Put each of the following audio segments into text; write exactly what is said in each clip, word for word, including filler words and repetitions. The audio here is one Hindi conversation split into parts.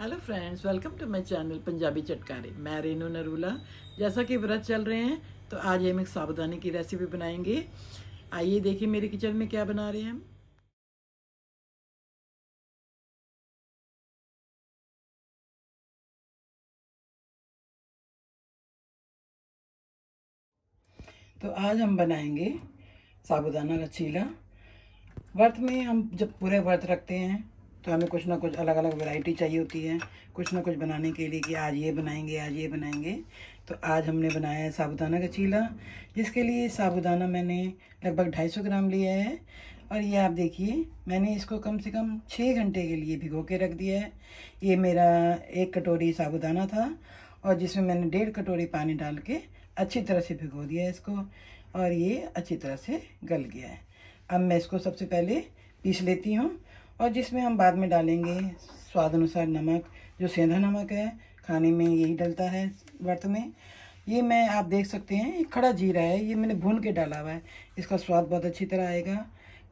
Hello friends, welcome to my channel Punjabi Chatkare. मैं रेनू नरूला। जैसा कि व्रत चल रहे हैं तो आज हम एक साबुदाने की रेसिपी बनाएंगे। आइए देखिए मेरे किचन में क्या बना रहे हैं हम। तो आज हम बनाएंगे साबुदाना का चीला। व्रत में हम जब पूरे व्रत रखते हैं तो हमें कुछ ना कुछ अलग अलग वैरायटी चाहिए होती है, कुछ ना कुछ बनाने के लिए कि आज ये बनाएंगे आज ये बनाएंगे। तो आज हमने बनाया है साबुदाना का चीला, जिसके लिए साबुदाना मैंने लगभग दो सौ पचास ग्राम लिया है। और ये आप देखिए, मैंने इसको कम से कम छः घंटे के लिए भिगो के रख दिया है। ये मेरा एक कटोरी साबुदाना था और जिसमें मैंने डेढ़ कटोरी पानी डाल के अच्छी तरह से भिगो दिया है इसको, और ये अच्छी तरह से गल गया है। अब मैं इसको सबसे पहले पीस लेती हूँ, और जिसमें हम बाद में डालेंगे स्वाद अनुसार नमक, जो सेंधा नमक है। खाने में यही डलता है व्रत में। ये मैं आप देख सकते हैं खड़ा जीरा है, ये मैंने भून के डाला हुआ है। इसका स्वाद बहुत अच्छी तरह आएगा।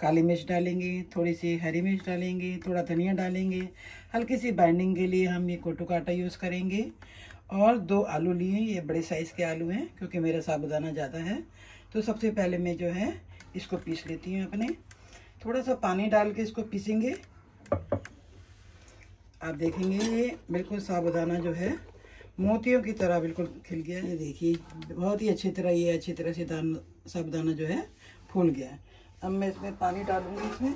काली मिर्च डालेंगे, थोड़ी सी हरी मिर्च डालेंगे, थोड़ा धनिया डालेंगे। हल्की सी बाइंडिंग के लिए हम ये कूटू का आटा यूज़ करेंगे। और दो आलू लिए, ये बड़े साइज़ के आलू हैं क्योंकि मेरा साबुदाना ज़्यादा है। तो सबसे पहले मैं जो है इसको पीस लेती हूँ। अपने थोड़ा सा पानी डाल के इसको पीसेंगे। आप देखेंगे ये बिल्कुल साबुदाना जो है मोतियों की तरह बिल्कुल खिल गया है। देखिए बहुत ही अच्छी तरह ये अच्छी तरह से दान साबुदाना जो है फूल गया है। अब मैं इसमें पानी डालूंगी। इसमें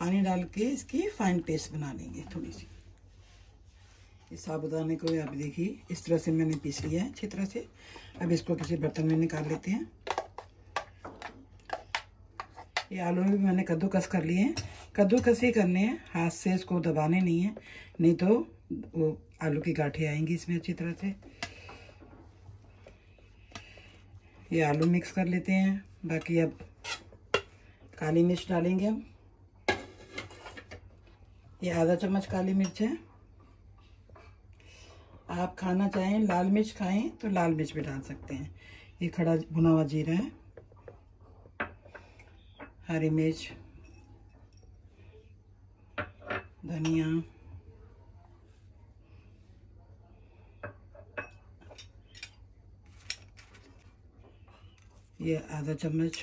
पानी डाल के इसकी फाइन पेस्ट बना लेंगे थोड़ी सी। इस साबुदाने को आप देखिए इस तरह से मैंने पीस लिया है अच्छी तरह से। अब इसको किसी बर्तन में निकाल लेते हैं। ये आलू भी मैंने कद्दूकस कर लिए हैं। कद्दूकस ही करने हैं, हाथ से इसको दबाने नहीं है, नहीं तो वो आलू की गांठें आएंगी इसमें अच्छी तरह से। ये आलू मिक्स कर लेते हैं। बाकी अब काली मिर्च डालेंगे। हम ये आधा चम्मच काली मिर्च है। आप खाना चाहें लाल मिर्च खाएं तो लाल मिर्च भी डाल सकते हैं। ये खड़ा भुना हुआ जीरा है, हरी मिर्च, धनिया, ये आधा चम्मच,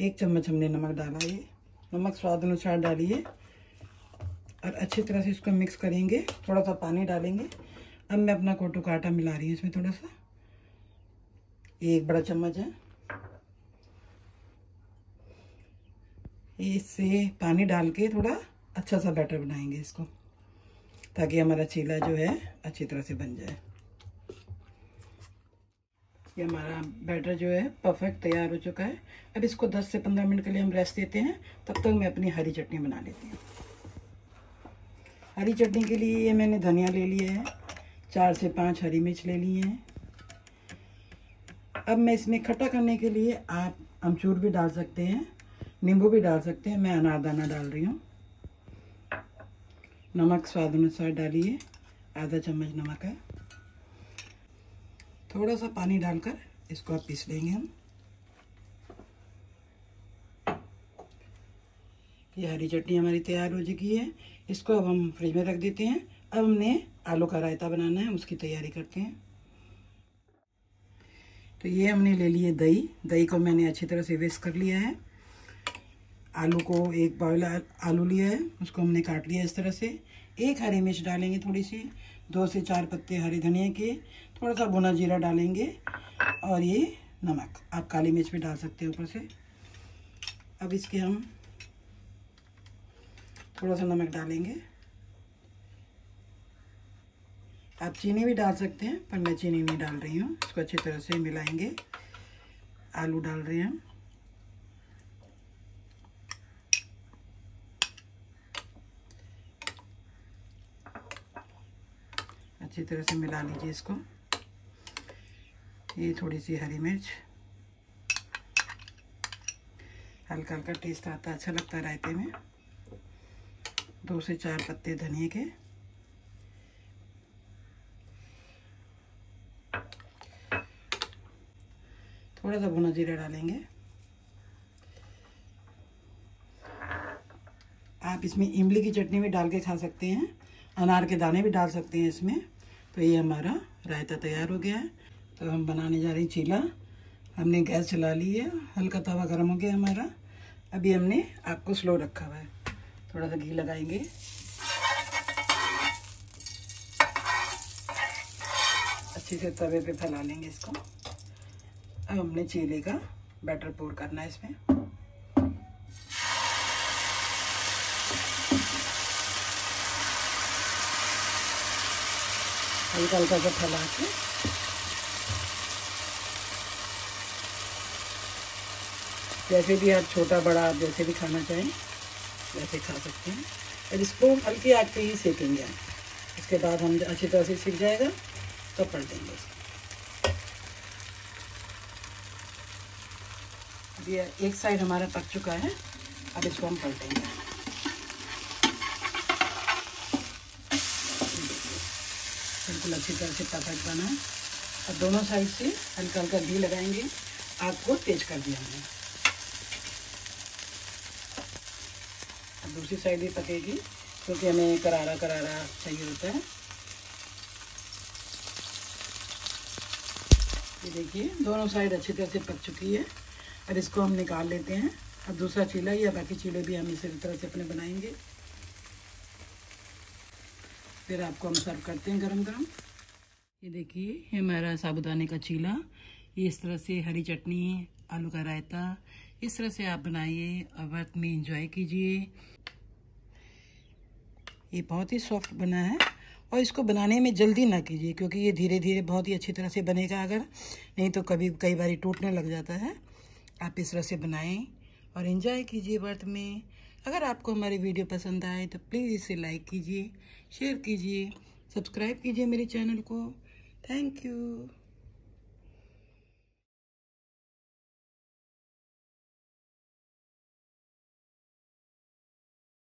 एक चम्मच हमने नमक डाला। ये नमक स्वाद अनुसार डालिए और अच्छी तरह से इसको मिक्स करेंगे। थोड़ा सा पानी डालेंगे। अब मैं अपना कूटू का आटा मिला रही हूँ इसमें थोड़ा सा। ये एक बड़ा चम्मच है। इससे पानी डाल के थोड़ा अच्छा सा बैटर बनाएंगे इसको, ताकि हमारा चीला जो है अच्छी तरह से बन जाए। ये हमारा बैटर जो है परफेक्ट तैयार हो चुका है। अब इसको दस से पंद्रह मिनट के लिए हम रेस्ट देते हैं। तब तक मैं अपनी हरी चटनी बना लेती हूँ। हरी चटनी के लिए ये मैंने धनिया ले लिया है, चार से पाँच हरी मिर्च ले ली हैं। अब मैं इसमें खट्टा करने के लिए आप अमचूर भी डाल सकते हैं, नींबू भी डाल सकते हैं। मैं अनारदाना डाल रही हूँ। नमक स्वाद अनुसार डालिए, आधा चम्मच नमक है। थोड़ा सा पानी डालकर इसको आप पीस लेंगे हम। ये हरी चटनी हमारी तैयार हो चुकी है। इसको अब हम फ्रिज में रख देते हैं। अब हमने आलू का रायता बनाना है, उसकी तैयारी करते हैं। तो ये हमने ले लिए दही। दही को मैंने अच्छी तरह से विस्क कर लिया है। आलू को एक बॉयल आलू लिया है, उसको हमने काट लिया इस तरह से। एक हरी मिर्च डालेंगे थोड़ी सी, दो से चार पत्ते हरे धनिया के, थोड़ा सा भुना जीरा डालेंगे और ये नमक। आप काली मिर्च भी डाल सकते हैं ऊपर से। अब इसके हम थोड़ा सा नमक डालेंगे। आप चीनी भी डाल सकते हैं, पर मैं चीनी नहीं डाल रही हूँ। इसको अच्छी तरह से मिलाएंगे। आलू डाल रहे हैं हम। अच्छी तरह से मिला लीजिए इसको। ये थोड़ी सी हरी मिर्च, हल्का हल्का टेस्ट आता अच्छा लगता है रायते में। दो से चार पत्ते धनिया के, थोड़ा सा भुना जीरा डालेंगे। आप इसमें इमली की चटनी भी डाल के खा सकते हैं, अनार के दाने भी डाल सकते हैं इसमें। तो ये हमारा रायता तैयार हो गया है। तो हम बनाने जा रहे हैं चीला। हमने गैस चला ली है, हल्का तवा गर्म हो गया हमारा। अभी हमने आपको स्लो रखा हुआ है, थोड़ा सा घी लगाएंगे। अच्छे से तवे पे फैला लेंगे इसको। अब हमने चीले का बैटर पोर करना है इसमें। हल्का हल्का सा फैला के जैसे भी आप छोटा बड़ा आप जैसे भी खाना चाहें वैसे खा सकते हैं। और इसको हल्की आंच पे ही सेकेंगे हम। उसके बाद हम अच्छी तरह से सीख जाएगा तो पलट देंगे इसको। ये एक साइड हमारा पक चुका है, अब इसको हम पलटेंगे। बिल्कुल अच्छी तरह से परफेक्ट बना है। अब दोनों साइड से हल्का हल्का घी लगाएंगे। आग को तेज कर दिया हमने। अब दूसरी साइड भी पकेगी क्योंकि हमें करारा करारा चाहिए होता है। ये देखिए दोनों साइड अच्छी तरह से पक चुकी है। अब इसको हम निकाल लेते हैं। अब दूसरा चीला या बाकी चीले भी हम इसी तरह से अपने बनाएंगे, फिर आपको हम सर्व करते हैं गरम गरम। ये देखिए ये हमारा साबूदाने का चीला। ये इस तरह से हरी चटनी, आलू का रायता, इस तरह से आप बनाइए और व्रत में एंजॉय कीजिए। ये बहुत ही सॉफ्ट बना है और इसको बनाने में जल्दी ना कीजिए क्योंकि ये धीरे धीरे बहुत ही अच्छी तरह से बनेगा। अगर नहीं तो कभी कई बार टूटने लग जाता है। आप इस तरह से बनाएँ और एंजॉय कीजिए व्रत में। अगर आपको हमारी वीडियो पसंद आए तो प्लीज़ इसे लाइक कीजिए, शेयर कीजिए, सब्सक्राइब कीजिए मेरे चैनल को। Thank you.